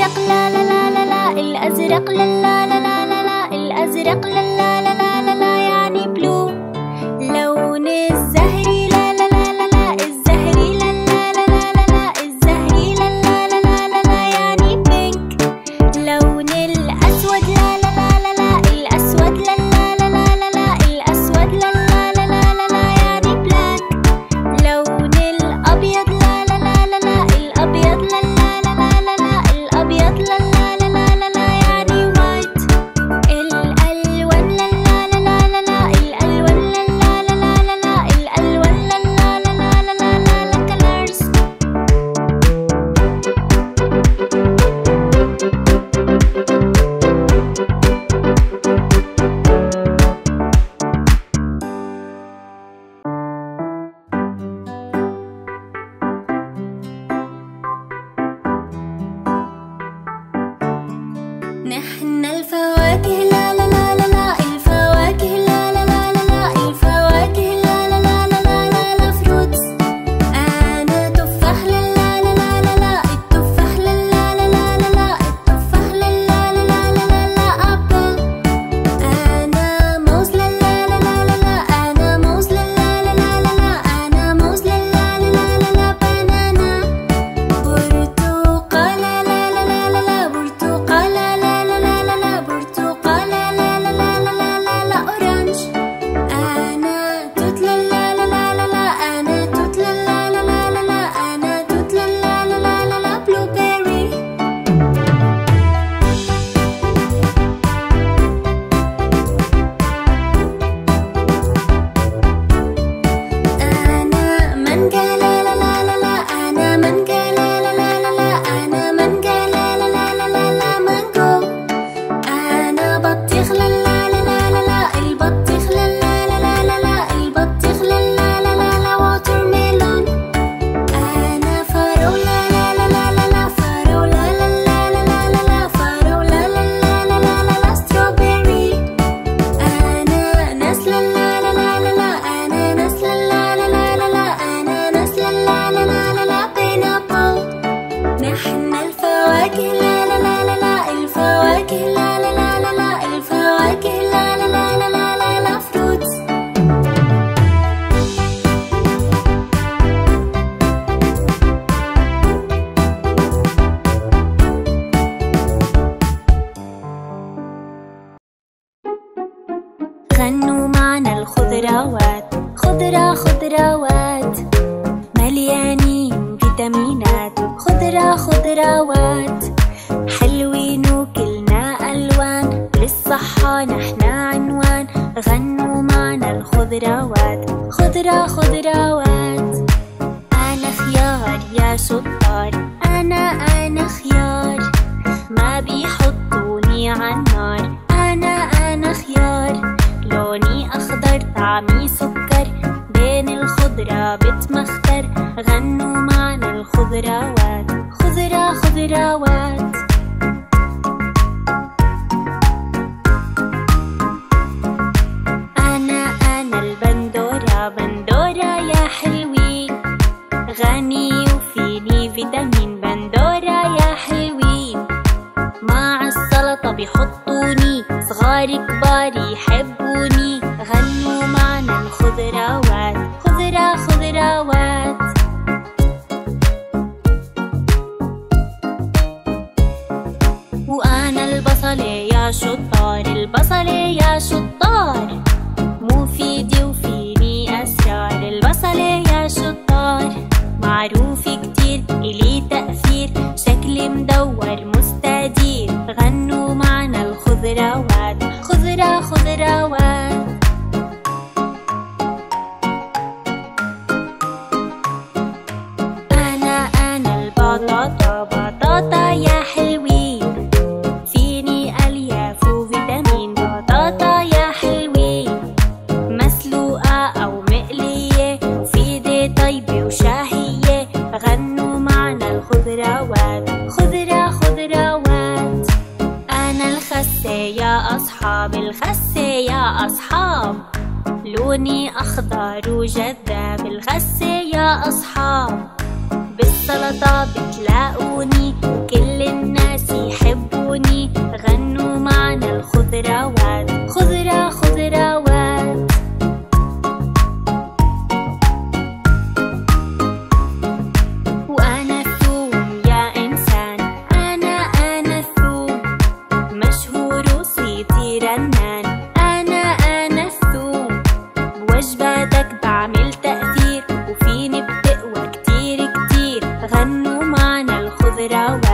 الأزرق لا لا لا لا لا الأزرق لا لا لا لا لا الأزرق لا لا لا لا لا يعني بلو. لون الزهري لا لا لا لا لا الزهري لا لا لا لا لا الزهري لا لا لا لا لا يعني بينك. لون الأسود لا لا لا لا لا الأسود لا لا لا لا لا الأسود لا لا لا لا لا يعني بلاك. لون الأبيض لا لا لا لا لا الأبيض لا لا لا لا لا الأبيض لا لا لا لا لا يعني وايت. الألوان لا لا لا لا لا الألوان لا لا لا لا لا الألوان لا لا لا لا لا لا colors. نحن الفواكه لا لا لا لا لا الفواكه لا لا لا لا لا الفواكه لا لا لا لا لا لا فروتس. أنا تفاح لا لا لا لا لا التفاح لا لا لا لا لا التفاح لا لا لا لا لا أبل. أنا موز لا لا لا لا لا أنا موز لا لا لا لا أنا موز لا لا لا لا بنانا. برتقال لا لا لا لا برتقال غنوا معنا الخضروات، خضرة خضروات مليانين فيتامينات، خضرة خضروات حلوين وكلنا ألوان، للصحة نحنا عنوان. غنوا معنا الخضروات، خضرة خضروات. أنا خيار يا شطار، أنا خيار، ما بيحطوني عالنار، أنا خيار. لوني أخضر طعمي سكر، بين الخضرة بتمختر. غنوا معنا الخضروات، خضرة خضروات. أنا البندورة، بندورة يا حلوي، غني وفيني فيتامين، بندورة يا حلوي. مع السلطة بيحطوني، صغار كبار يحبوني. غنوا معنا الخضروات، خضرة خضروات. وأنا البصلة يا شطار، البصلة يا شطار، مفيدة وفيني أسرار، البصلة يا شطار. معروف كتير إلي تأثير، شكلي مدور مستدير. غنوا معنا الخضروات، خضرة خضروات. أنا البطاطا، بطاطا يا حلوين، فيني ألياف وفيتامين، بطاطا يا حلوين. مسلوقة أو مقلية، مفيدة طيبة وشهية. غنوا معنا الخضروات، خضرة خضروات. أنا الخسة يا أصحاب، الخسة يا أصحاب، لوني أخضر وجذاب، الخسة يا أصحاب. بالسلطة بتلاقوني، كل الناس it out.